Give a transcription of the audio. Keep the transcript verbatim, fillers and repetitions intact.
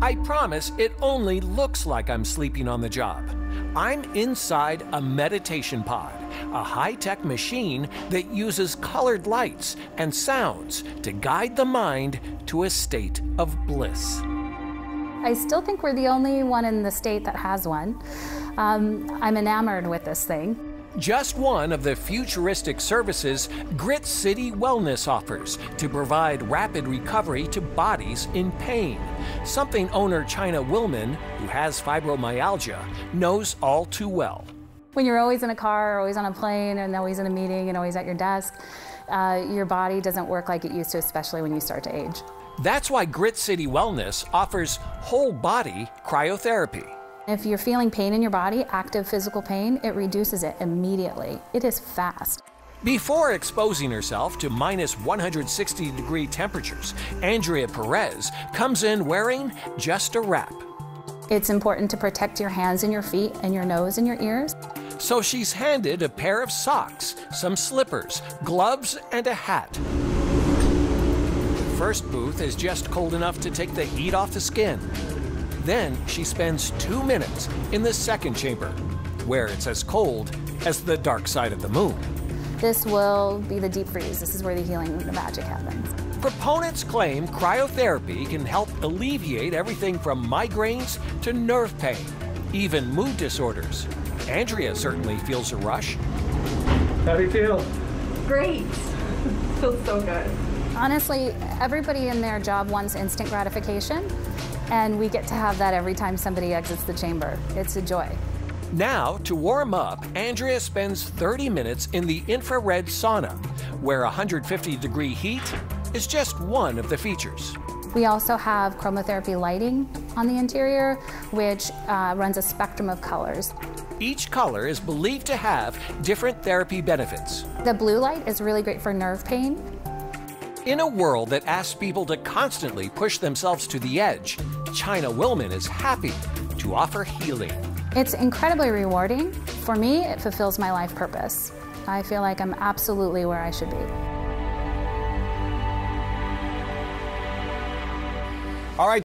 I promise it only looks like I'm sleeping on the job. I'm inside a meditation pod, a high-tech machine that uses colored lights and sounds to guide the mind to a state of bliss. I still think we're the only one in the state that has one. Um, I'm enamored with this thing. Just one of the futuristic services Grit City Wellness offers to provide rapid recovery to bodies in pain, something owner Chyna Willman, who has fibromyalgia, knows all too well. When you're always in a car, always on a plane, and always in a meeting, and always at your desk, uh, your body doesn't work like it used to, especially when you start to age. That's why Grit City Wellness offers whole-body cryotherapy. If you're feeling pain in your body, active physical pain, it reduces it immediately. It is fast. Before exposing herself to minus one hundred sixty degree temperatures, Andrea Perez comes in wearing just a wrap. It's important to protect your hands and your feet and your nose and your ears. So she's handed a pair of socks, some slippers, gloves, and a hat. The first booth is just cold enough to take the heat off the skin. Then she spends two minutes in the second chamber, where it's as cold as the dark side of the moon. This will be the deep freeze. This is where the healing and the magic happens. Proponents claim cryotherapy can help alleviate everything from migraines to nerve pain, even mood disorders. Andrea certainly feels a rush. How do you feel? Great. Feels so good. Honestly, everybody in their job wants instant gratification. And we get to have that every time somebody exits the chamber. It's a joy. Now, to warm up, Andrea spends thirty minutes in the infrared sauna, where one hundred fifty degree heat is just one of the features. We also have chroma-therapy lighting on the interior, which uh, runs a spectrum of colors. Each color is believed to have different therapy benefits. The blue light is really great for nerve pain. In a world that asks people to constantly push themselves to the edge, Chyna Willman is happy to offer healing. It's incredibly rewarding. For me, it fulfills my life purpose. I feel like I'm absolutely where I should be. All right.